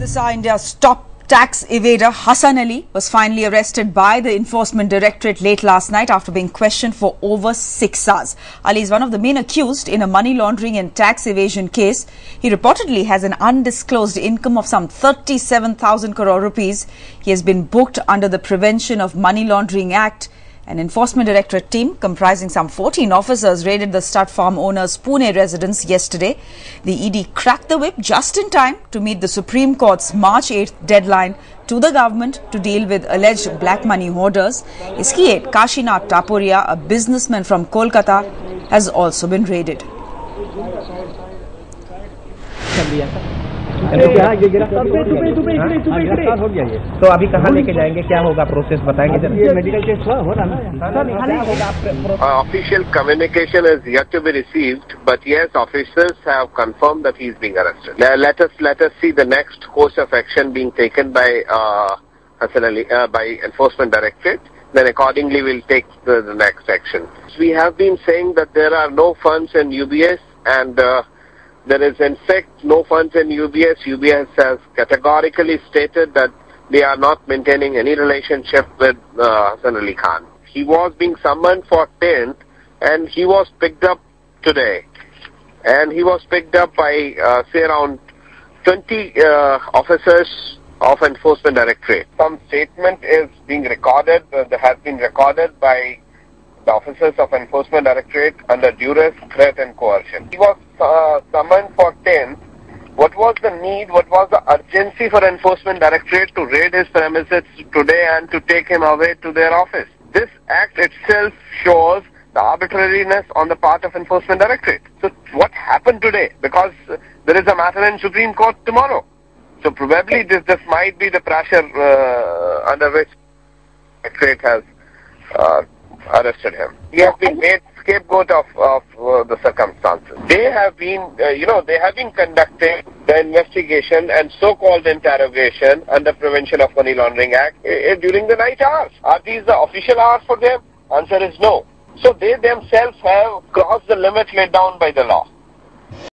This is India's top tax evader Hasan Ali was finally arrested by the Enforcement Directorate late last night after being questioned for over 6 hours. Ali is one of the main accused in a money laundering and tax evasion case. He reportedly has an undisclosed income of some 37,000 crore rupees. He has been booked under the Prevention of Money Laundering Act. An Enforcement Directorate team comprising some 14 officers raided the stud farm owner's Pune residence yesterday. The ED cracked the whip just in time to meet the Supreme Court's March 8th deadline to the government to deal with alleged black money hoarders. His aide Kashinath Tapuria, a businessman from Kolkata, has also been raided. तो अभी कहाँ लेके जाएंगे, क्या होगा process बताएंगे medical test हो रहा official communication is yet to be received but yes officers have confirm that he is being arrested let us see the next course of action being taken by Hasan Ali by Enforcement Directorate, then accordingly we'll take the next action. We have been saying that there are no funds in UBS and there is in fact no funds in UBS. UBS has categorically stated that they are not maintaining any relationship with Hasan Ali Khan. He was being summoned for 10th and he was picked up today. And he was picked up by say around 20 officers of Enforcement Directorate. Some statement is being recorded, has been recorded by the officers of Enforcement Directorate under duress, threat and coercion. He was summoned for 10th. What was the need, what was the urgency for Enforcement Directorate to raid his premises today and to take him away to their office? This act itself shows the arbitrariness on the part of Enforcement Directorate. So what happened today? Because there is a matter in Supreme Court tomorrow. So probably this might be the pressure under which Directorate has arrested him. He has been made scapegoat of the circumstances. They have been, conducting the investigation and so-called interrogation under Prevention of Money Laundering Act during the night hours. Are these the official hours for them? Answer is no. So they themselves have crossed the limit laid down by the law.